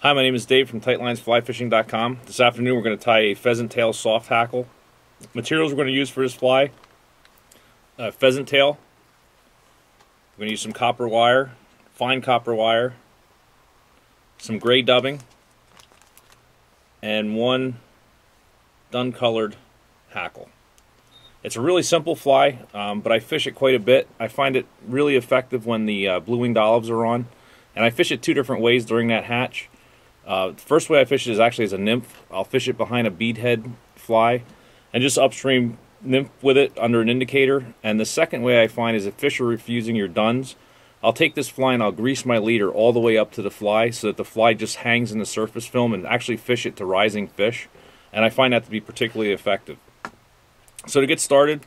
Hi, my name is Dave from tightlinesflyfishing.com. This afternoon we're going to tie a pheasant tail soft hackle. Materials we're going to use for this fly: pheasant tail. We're going to use some copper wire, fine copper wire, some gray dubbing, and one dun-colored hackle. It's a really simple fly, but I fish it quite a bit. I find it really effective when the blue-winged olives are on, and I fish it two different ways during that hatch. The first way I fish it is actually as a nymph. I'll fish it behind a bead head fly and just upstream nymph with it under an indicator. And the second way I find is if fish are refusing your duns, I'll take this fly and I'll grease my leader all the way up to the fly so that the fly just hangs in the surface film, and actually fish it to rising fish. And I find that to be particularly effective. So to get started,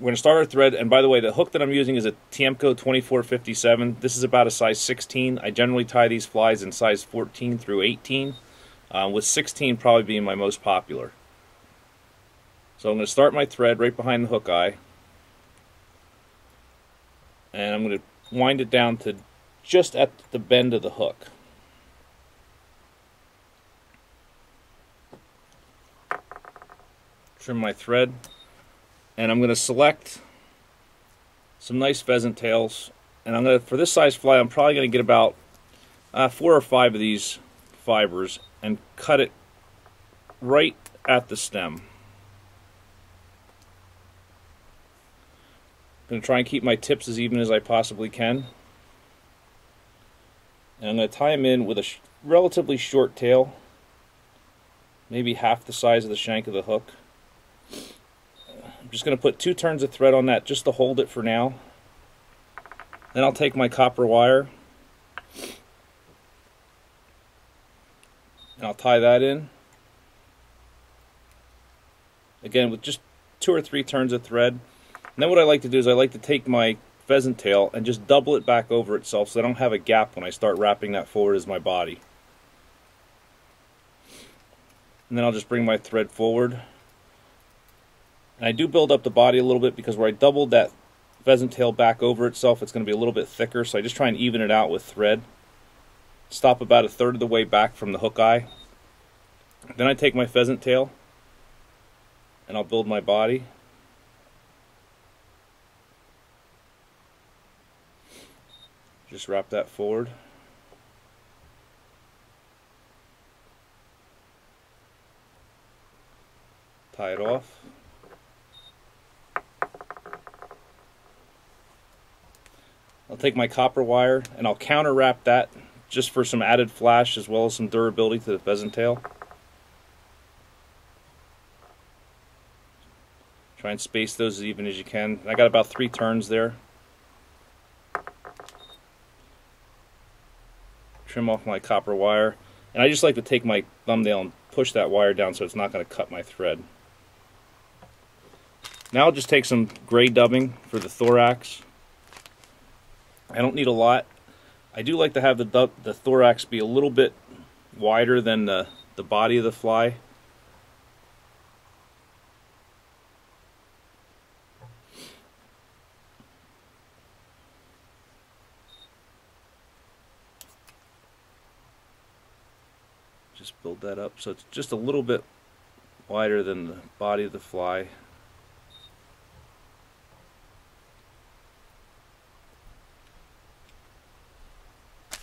we're going to start our thread, and by the way, the hook that I'm using is a Tiemco 2457. This is about a size 16. I generally tie these flies in size 14 through 18, with 16 probably being my most popular. So I'm going to start my thread right behind the hook eye, and I'm going to wind it down to just at the bend of the hook. Trim my thread. And I'm going to select some nice pheasant tails, and I'm going to, for this size fly, I'm probably going to get about 4 or 5 of these fibers and cut it right at the stem. I'm going to try and keep my tips as even as I possibly can, and I'm going to tie them in with a relatively short tail, maybe half the size of the shank of the hook. I'm just going to put 2 turns of thread on that just to hold it for now. Then I'll take my copper wire and I'll tie that in. Again, with just 2 or 3 turns of thread. And then what I like to do is I like to take my pheasant tail and just double it back over itself so I don't have a gap when I start wrapping that forward as my body. And then I'll just bring my thread forward. And I do build up the body a little bit, because where I doubled that pheasant tail back over itself, it's going to be a little bit thicker, so I just try and even it out with thread. Stop about 1/3 of the way back from the hook eye. Then I take my pheasant tail and I'll build my body. Just wrap that forward. Tie it off. I'll take my copper wire and I'll counter wrap that just for some added flash as well as some durability to the pheasant tail. Try and space those as even as you can. I got about 3 turns there. Trim off my copper wire, and I just like to take my thumbnail and push that wire down so it's not going to cut my thread. Now I'll just take some gray dubbing for the thorax. I don't need a lot. I do like to have the thorax be a little bit wider than the body of the fly. Just build that up so it's just a little bit wider than the body of the fly.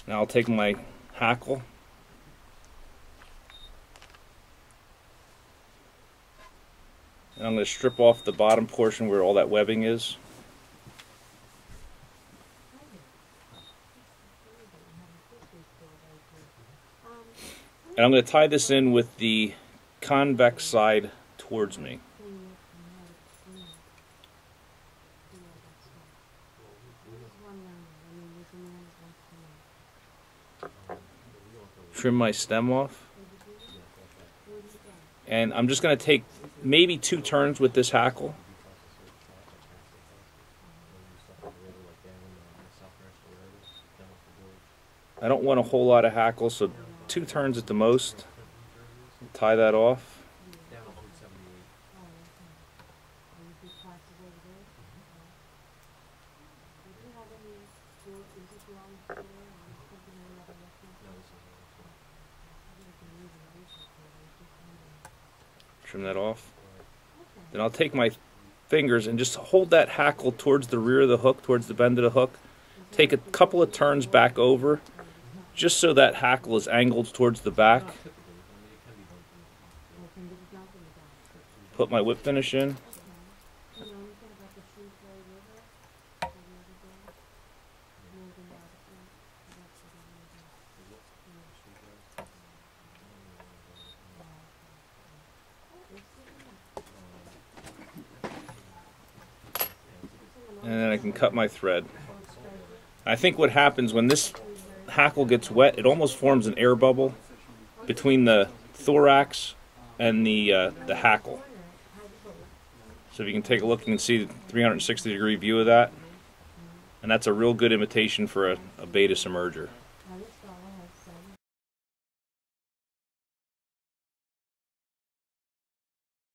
Now I'll take my hackle, and I'm going to strip off the bottom portion where all that webbing is. And I'm going to tie this in with the convex side towards me. Trim my stem off, and I'm just going to take maybe 2 turns with this hackle. I don't want a whole lot of hackle, so 2 turns at the most. Tie that off. Trim that off. Then I'll take my fingers and just hold that hackle towards the rear of the hook, towards the bend of the hook. Take a couple of turns back over, just so that hackle is angled towards the back. Put my whip finish in. And then I can cut my thread. I think what happens when this hackle gets wet, it almost forms an air bubble between the thorax and the hackle. So if you can take a look, you can see the 360-degree view of that. And that's a real good imitation for a beta submerger.